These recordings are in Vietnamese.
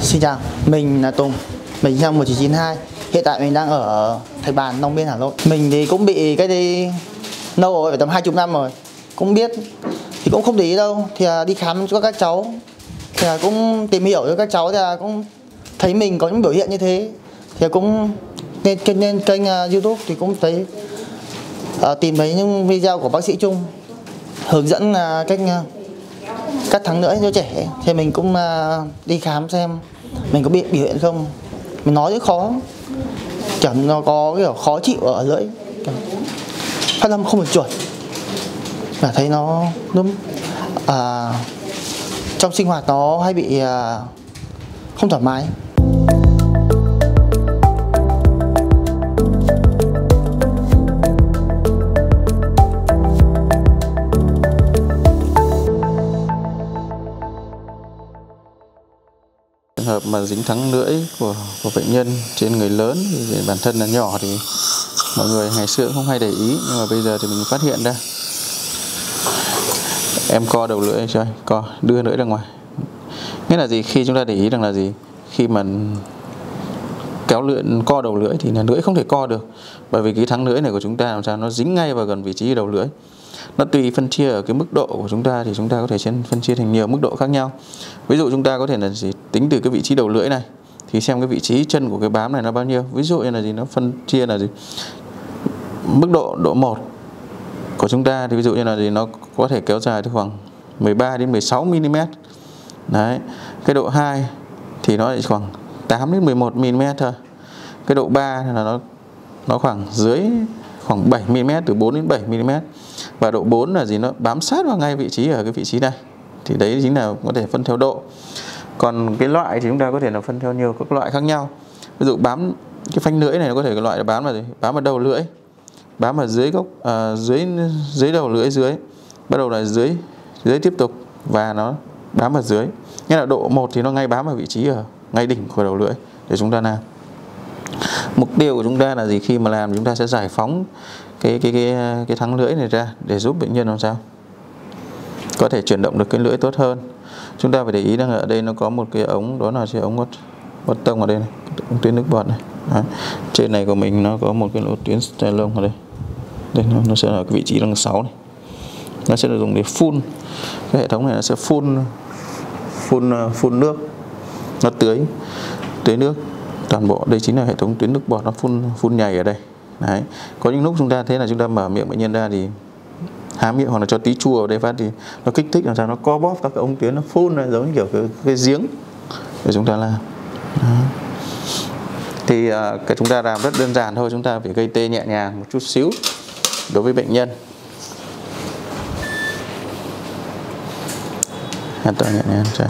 Xin chào, mình là Tùng, mình sinh năm 1992. Hiện tại mình đang ở Thái Bình, Long Biên, Hà Nội. Mình thì cũng bị cái đi lâu rồi, phải tầm 20 năm rồi. Cũng biết, thì cũng không để ý đâu. Thì đi khám cho các cháu, thì cũng tìm hiểu cho các cháu, thì cũng thấy mình có những biểu hiện như thế. Thì cũng lên kênh YouTube thì cũng thấy tìm thấy những video của bác sĩ Trung hướng dẫn cách cắt thắng nữa cho trẻ, thì mình cũng đi khám xem mình có bị biểu hiện không. Mình nói rất khó, chẳng nó có kiểu khó chịu ở lưỡi, phát âm không được chuẩn, và thấy nó đúng trong sinh hoạt nó hay bị không thoải mái. Trường hợp mà dính thắng lưỡi của bệnh nhân trên người lớn thì bản thân là nhỏ thì mọi người ngày xưa không hay để ý, nhưng mà bây giờ thì mình phát hiện ra. Em co đầu lưỡi cho anh, co đưa lưỡi ra ngoài. Nghĩa là gì? Khi chúng ta để ý rằng là gì? Khi mà kéo lưỡi, co đầu lưỡi thì là lưỡi không thể co được, bởi vì cái thắng lưỡi này của chúng ta làm sao nó dính ngay vào gần vị trí đầu lưỡi. Nó tùy phân chia ở cái mức độ của chúng ta, thì chúng ta có thể phân chia thành nhiều mức độ khác nhau. Ví dụ chúng ta có thể là gì, tính từ cái vị trí đầu lưỡi này thì xem cái vị trí chân của cái bám này nó bao nhiêu. Ví dụ như là gì, nó phân chia là gì, mức độ độ 1 của chúng ta thì ví dụ như là gì, nó có thể kéo dài từ khoảng 13 đến 16 mm. Đấy. Cái độ 2 thì nó chỉ khoảng 8 đến 11 mm thôi. Cái độ 3 là nó khoảng dưới khoảng 7 mm, từ 4 đến 7 mm. Và độ 4 là gì, nó bám sát vào ngay vị trí ở cái vị trí này. Thì đấy chính là có thể phân theo độ. Còn cái loại thì chúng ta có thể là phân theo nhiều các loại khác nhau. Ví dụ bám cái phanh lưỡi này, nó có thể cái loại là bám là gì? Bám vào đầu lưỡi, bám vào dưới gốc dưới đầu lưỡi dưới. Bắt đầu là dưới tiếp tục và nó bám vào dưới. Nghĩa là độ 1 thì nó ngay bám vào vị trí ở ngay đỉnh của đầu lưỡi để chúng ta làm. Mục tiêu của chúng ta là gì, khi mà làm chúng ta sẽ giải phóng cái thắng lưỡi này ra để giúp bệnh nhân làm sao có thể chuyển động được cái lưỡi tốt hơn. Chúng ta phải để ý rằng ở đây nó có một cái ống, đó là cái ống ốt tông ở đây này, ống tuyến nước bọt này. Đấy. Trên này của mình nó có một cái lỗ tuyến stylo ở đây. Đây nó sẽ ở cái vị trí đằng 6 này. Nó sẽ được dùng để phun. Cái hệ thống này nó sẽ phun nước. Nó tưới nước toàn bộ. Đây chính là hệ thống tuyến nước bọt, nó phun nhầy ở đây. Đấy. Có những lúc chúng ta thế là chúng ta mở miệng bệnh nhân ra thì há miệng hoặc là cho tí chua ở đây phát thì nó kích thích làm sao nó co bóp các cái ống tuyến, nó phun ra giống như kiểu cái giếng để chúng ta làm. Đấy. Thì cái chúng ta làm rất đơn giản thôi, chúng ta phải gây tê nhẹ nhàng một chút xíu đối với bệnh nhân. An toàn nhẹ nhàng cho.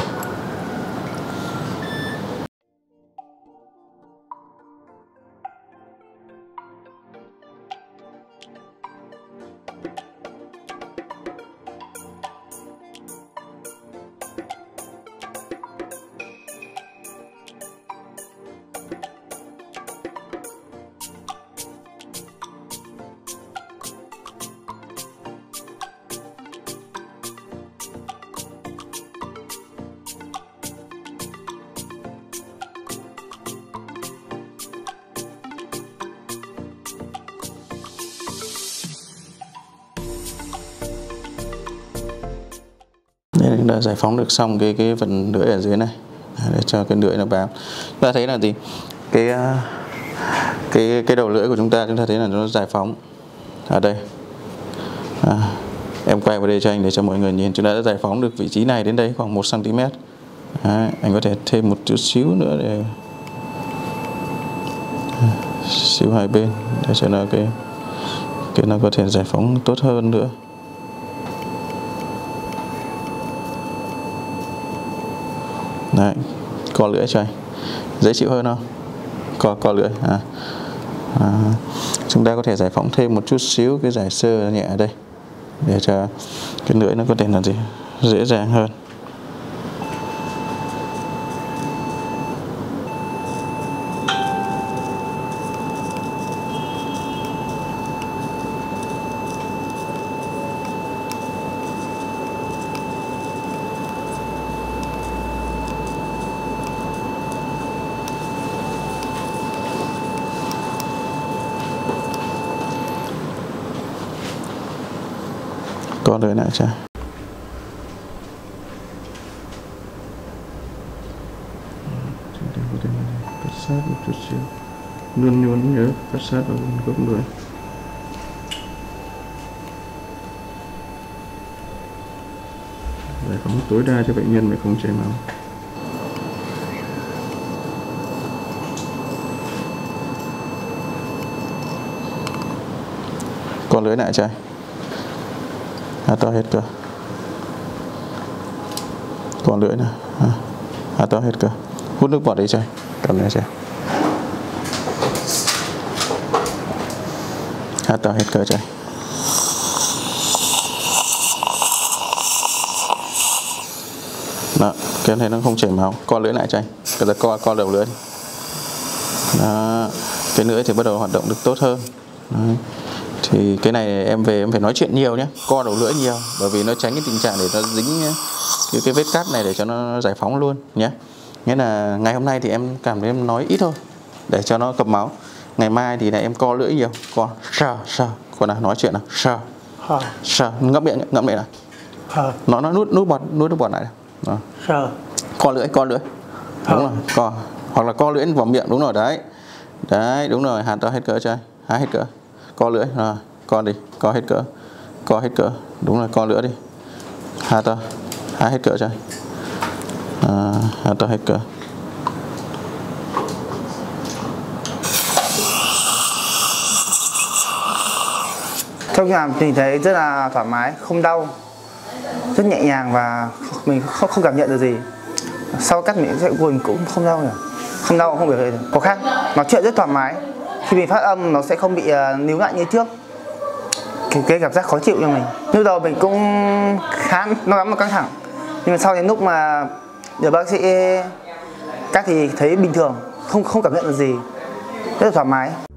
Chúng ta giải phóng được xong cái phần lưỡi ở dưới này để cho cái lưỡi nó bám. Chúng ta thấy là gì, cái đầu lưỡi của chúng ta thấy là nó giải phóng ở đây. Em quay vào đây cho anh để cho mọi người nhìn. Chúng ta đã giải phóng được vị trí này đến đây khoảng 1 cm. Đấy, anh có thể thêm một chút xíu nữa để xíu hai bên để cho nó cái nó có thể giải phóng tốt hơn nữa. Đấy, co lưỡi cho anh. Dễ chịu hơn không? Co lưỡi. Chúng ta có thể giải phóng thêm một chút xíu cái giải sơ nhẹ ở đây để cho cái lưỡi nó có thể là gì, dễ dàng hơn. cho tới nãy chả. Luôn luôn nhớ cắt sát vào vùng gốc 10. Giải phóng tối đa cho bệnh nhân để không chảy máu. Còn lưới lại chảy. Hạ to hết cơ. Còn lưỡi này. Hạ to hết cơ. Hút nước bọt đi chảy. Cầm này chảy. Hạ to hết cơ chảy. Đó, cái này nó không chảy máu. Co lưỡi lại cho anh. Bây giờ co đầu lưỡi. Đó, cái lưỡi thì bắt đầu hoạt động được tốt hơn. Đấy. Thì cái này em về em phải nói chuyện nhiều nhé. Co đầu lưỡi nhiều. Bởi vì nó tránh cái tình trạng để nó dính cái vết cát này để cho nó giải phóng luôn nhé. Nghĩa là ngày hôm nay thì em cảm thấy em nói ít thôi để cho nó cập máu. Ngày mai thì này em co lưỡi nhiều. Co sờ. Còn là nói chuyện nào. Sờ. Ngậm miệng ngậm này. Nó nuốt bọt lại. Sờ. Co lưỡi. Đúng rồi, co. Hoặc là co lưỡi vào miệng, đúng rồi đấy. Đấy, đúng rồi, hàn to hết cỡ chơi. Há hết cỡ. Co lưỡi rồi, co đi, co hết cỡ. Co hết cỡ. Đúng rồi, co lưỡi đi. Hàn to. Há hết cỡ chơi. À, hàn to hết cỡ. Trong nhà mình thấy rất là thoải mái, không đau. Rất nhẹ nhàng và mình không cảm nhận được gì. Sau cắt miệng dạy quần cũng không đau nữa. Không đau, không biểu hiện có khác. Nói chuyện rất thoải mái. Khi mình phát âm nó sẽ không bị níu lại như trước. Cái cảm giác khó chịu cho mình. Lúc đầu mình cũng khá nó lắm là căng thẳng. Nhưng mà sau đến lúc mà được bác sĩ cắt thì thấy bình thường, không cảm nhận được gì. Rất là thoải mái.